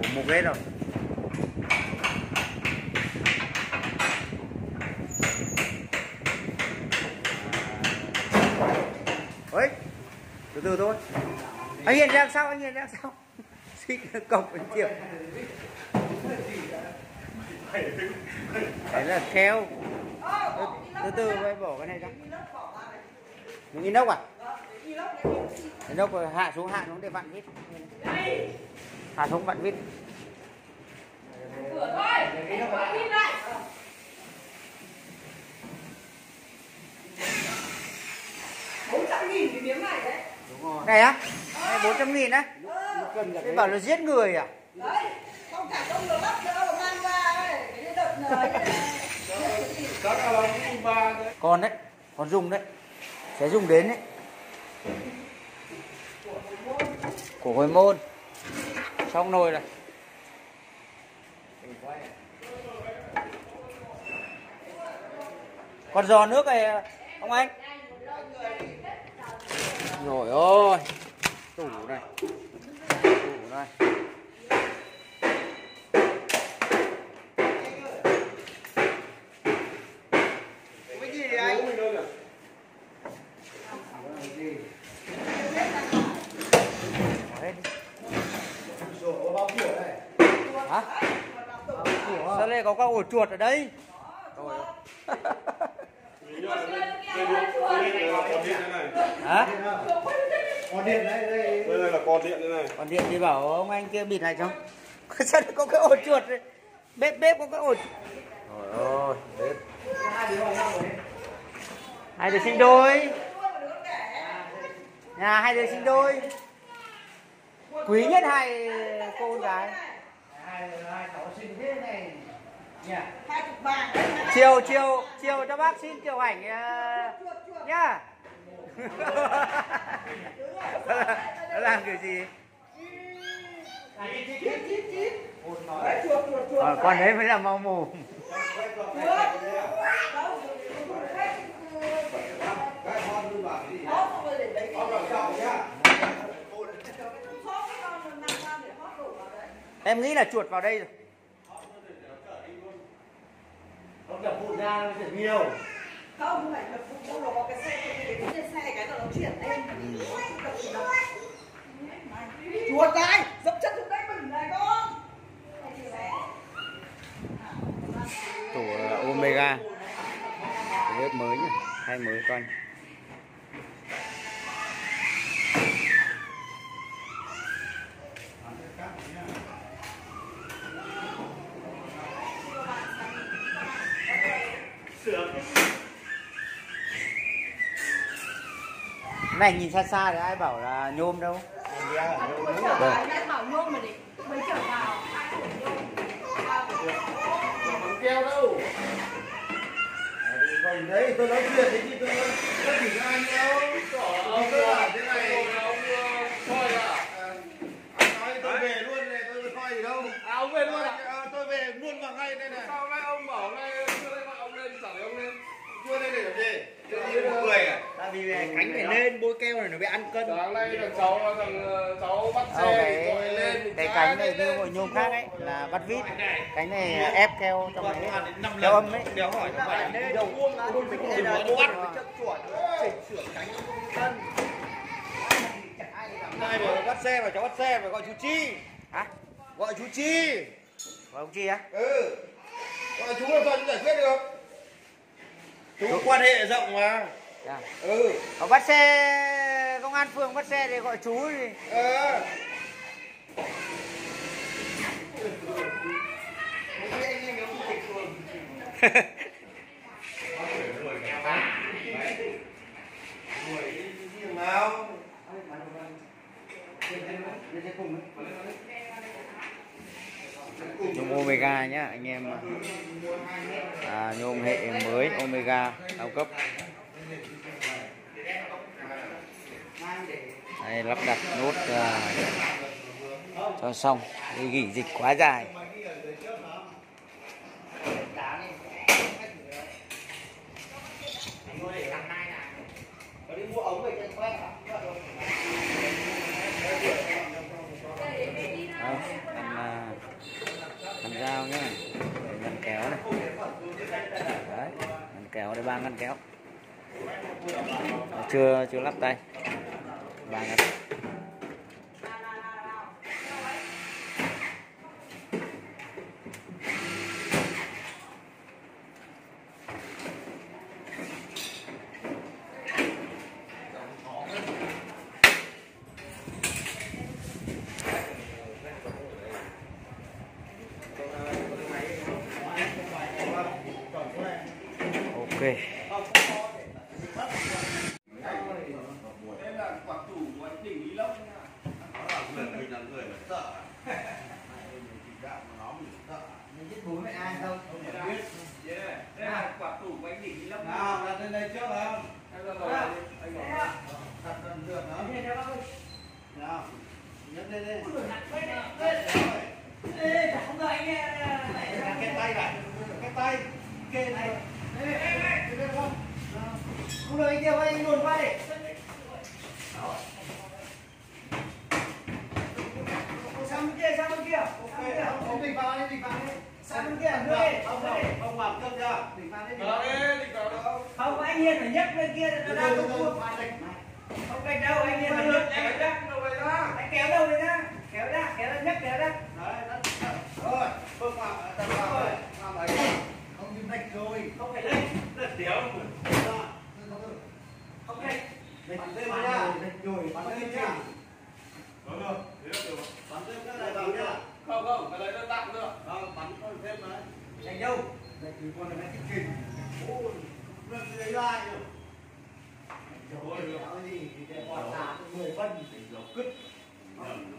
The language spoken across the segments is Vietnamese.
Ủa, một ghế rồi. Ấy, từ từ thôi. Anh Hiền ra sao? Anh Hiền ra sao? Xích cọc anh Thiệu. Đấy là keo. Từ từ phải bỏ cái này ra. Mình inox à? Inox hạ xuống để vặn vít. Hạ xuống vặn vít. Cửa thôi. Vít lại. $400.000 cái miếng này đấy. Đúng rồi. Này á? Này 400.000 á? Cái bảo là giết người à? Đấy. Không cả công được bắt nữa mà mang ra đấy. Cái đợt này. Còn đấy, còn dùng đấy. Sẽ dùng đến đấy. Của Hồi Môn. Xong nồi rồi. Còn giò nước này ông anh. Rồi ôi. Tủ này. Tủ này. Cái gì vậy anh? Hả? Sao đây có các ổ chuột ở đây? Rồi. Hả? Con điện đây, đây là con điện đây này. Con điện thì bảo ông anh kia bịt này không? Sao có cái ổ chuột đấy? Bếp có cái ổ. Trời ơi, bếp. Hai đứa sinh đôi. Nhà hai đứa sinh đôi. Quý nhất hai cô con gái. Hai cháu sinh thế này. Chiều cho bác xin Kiều Hạnh nhá. Nó làm kiểu gì? Con đấy mới là mau mồm. Em nghĩ là chuột vào đây rồi. Nó đập vụn ra nó chuyển nhiều. Không, không phải đập vụn, nó có cái xe cái nó chuyển lên. Chuột này, dẫm chân xuống đây mình này con. Tủ Omega. Bếp mới nhá, hay mới con. Này nhìn xa xa thì ai bảo là nhôm đâu. Ai bảo nhôm mà mới trở vào. Không keo đâu. Còn đấy tôi nói chuyện thì tôi nói chuyện ai đâu. Ông là thế này. Ông thôi à. Anh nói tôi về luôn này, tôi thôi gì đâu. À ông về luôn à? Tôi về luôn vào ngay đây này. Sao nay ông bảo ngay chưa lên mà ông lên sẵn ông lên. Chưa lên để làm gì? Tại vì cánh phải lên, bôi keo này nó bị ăn cân. Sáng nay là cháu bắt xe rồi lên. Cái cánh này như mọi nhôm khác ấy là bắt vít. Cánh này ép keo trong đấy, keo âm ấy. Đéo hỏi nó phải đi đâu. Thì nó bắt chất chuẩn, chỉnh sửa cánh cân. Này mà bắt xe mà cháu bắt xe phải gọi chú Chi. Hả? Gọi chú Chi. Gọi ông Chi á? Ừ. Gọi chú làm sao chú giải quyết được? Chú quan hệ rộng mà. À. Ừ. Ở bắt xe công an phường bắt xe để gọi chú thì. Ờ. Nhôm Omega nhá anh em. Nhôm hệ mới Omega cao cấp. Đây, lắp đặt nốt cho xong đi, gỉ dịch quá dài. Đi mua ống về cho quét. 3 ngăn kéo. Chưa lắp tay. 3 ngăn. Okay. Không được anh kia quay luôn qua đi. Sang bên kia, sang bên kia. Ông tỉnh vào đi, tỉnh vào đi. Sang bên kia, đưa đi. Không làm cơm ra. Tỉnh vào đi. Không, anh Hiền phải nhấc bên kia. Nó đang không buộc. Không cạnh đâu, anh Hiền phải nhấc. Anh kéo đâu đấy ra. Kéo ra, kéo ra, nhấc kéo ra. Rồi, phương Hoàng, tầm vào rồi. Hoàng ấy. Không như lệch rồi. Không phải lệch. Lệch tiếu. Không lệch. Lệch lên ra. Lệch rồi, bắn lên ra. Đúng rồi. Bắn lên ra này vào nha. Không, không, cái đấy nó tặng nữa. Bắn con thêm đấy. Lệch đâu? Lệch thì con này nó thích kìm. Ôi, lệch thì đấy ra rồi. Trời ơi, kéo gì thì để bọn giả 10 phân. Cứt.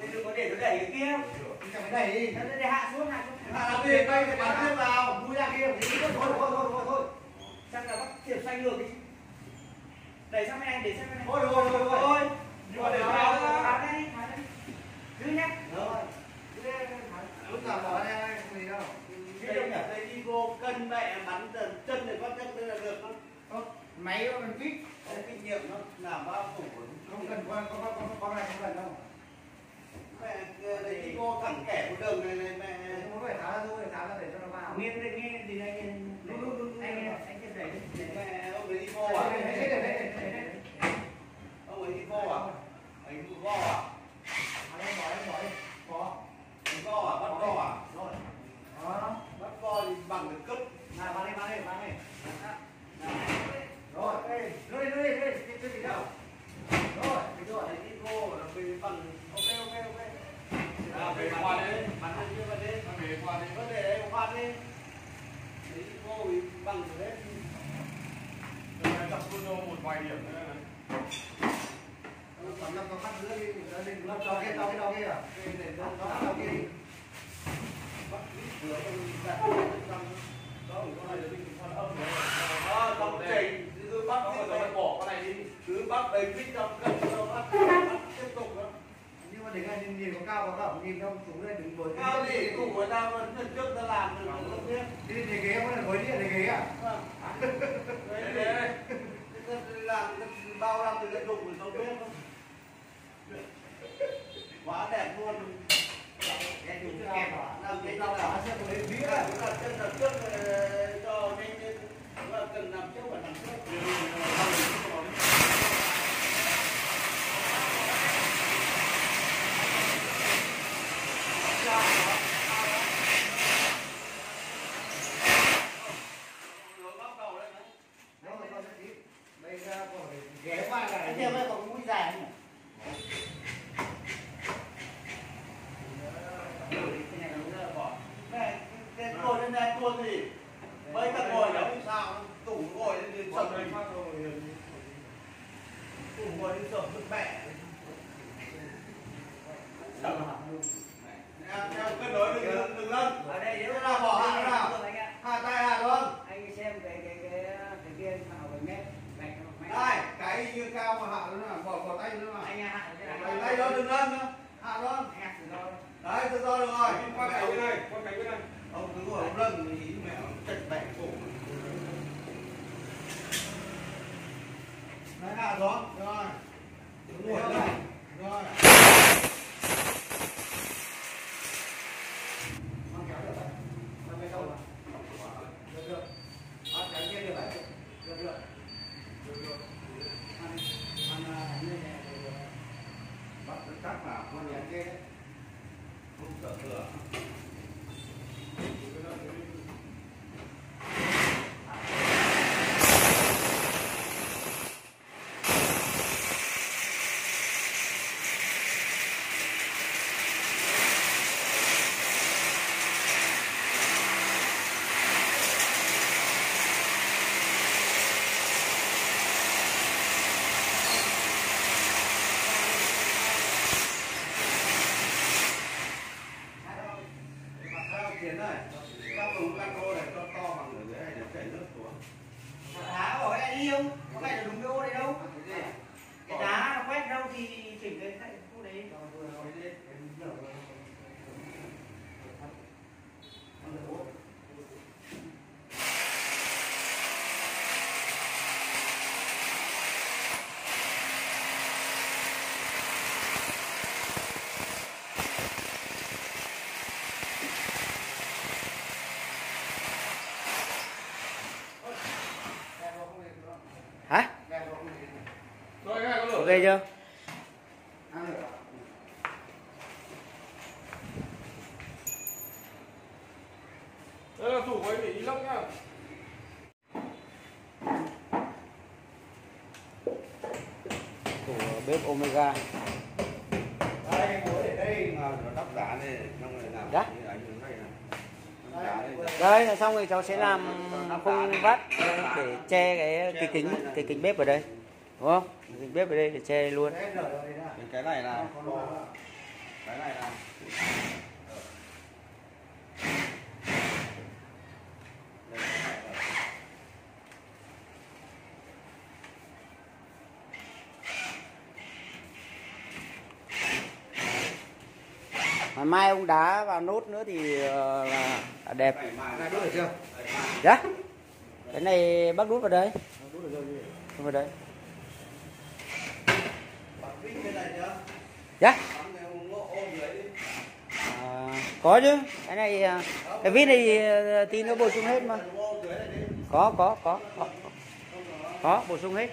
Thế đừng có để nó đẩy cái kia. Chẳng phải đẩy đi. Nó để hạ xuống, hạ xuống. Hạ xuống thì tay phải bắn lên vào. Vui ra kia. Thôi. Chắc là bắt tiệm xanh ngược đi. Đẩy sang bên anh, để sang bên anh. Thôi. Nhưng mà để vào ra. Thả đây, thả đây. Cứ nhắc. Rồi. Lúc nào bỏ ra đây, không gì đâu. Đây đi vô cân mẹ bắn dần chân này, con chân đây là được không? Máy nó còn kích. Không kinh nghiệm nó làm bao phủ. Không cần con này không cần đâu. Mẹ để đi vô thẳng kẻ của đường này này mẹ. Không phải thả ra thôi, thả ra để cho nó vào. Nghiên đây, nghiên thì đây. Anh kia đẩy đi. Mẹ ông ấy đi vô à? Ông ấy đi vô à? Anh đi vô à? Anh nói có. Đi vô à? Bắt vô à? Rồi. Đó. Bắt vô thì bằng được cấp. Nào, bán đi. Rồi. Đưa đi. Cái gì đâu? Rồi. Cái chỗ này đi vô là vì bằng. Ok. Nào, về qua đi. Bắn đi. Về qua đi. Vớt về đây, qua đi. Cô ấy bằng rồi đấy. Tập Bruno một vài điểm nữa này. Còn năm con mắt nữa đi, mình lắp cho cái đó kia à? Để đó kia đi. Bắt lít nữa, đặt trong đó của con này là mình phân âm đấy. Đó, con chảy, cứ bắt đi rồi bỏ con này đi. Cứ bắt đầy lít trong cân, bắt tiếp tục đó. Nhưng mà để ngay nhìn có cao có rộng nhìn không xuống đây đứng với cao gì cùng với tao lần trước ta làm được không biết đi thì ghế có là mới điện thì ghế à làm bao năm từ cái đục mình không biết không quá đẹp luôn cái đục kẹp làm cái tao đã xem một cái vía là chân đập trước cho nên là cần làm trước và làm trước. Ghé qua là anh em ơi có mũi dài không? Cái này nó rất là bỏ. Cái tôi lên đây tuôn gì? Mấy thằng ngồi đó thì sao? Tủ ngồi lên thì chậm lên. Tủ ngồi lên chậm lên mẹ. Chậm hả? Cân đối đừng lên. Ở đây nếu là bỏ hạ thế nào? Hạ tay hạ luôn. Anh xem cái kia nào phải mét. Đây, cái như cao mà hạ nó là bỏ tay nó mà. Anh hạ tay đó đừng lên nữa. Hạ luôn. Đấy, tự do được rồi. Qua cánh bên này, qua cánh bên này. Ông cứ ngồi ông lần thì mẹ nó chật bẻ cổ. Đấy, hạ xuống. Rồi. Cứ ngồi đây. Rồi. Mang kéo được rồi. Mang cái đâu mà. Được. Bắt cánh kia được rồi. Được. thì chỉnh lên cạnh khu đấy vừa nói lên cái nở hả? Ok chưa? Đây là thủ với bị lốc nhá. Thủ bếp Omega. Đây để đây mà nó đắp đá này, xong rồi làm đá. Đây là xong rồi cháu sẽ làm khung vắt để che cái kính bếp ở đây, đúng không? Kính bếp ở đây để che luôn. Cái này là mai ông đá vào nốt nữa thì là đẹp. Đút được chưa? Dạ. Cái này bác đút vào đây. Vào đây. Dạ. Có chứ. Cái này cái vít này tí nó bổ sung hết mà. Có. Có bổ sung hết.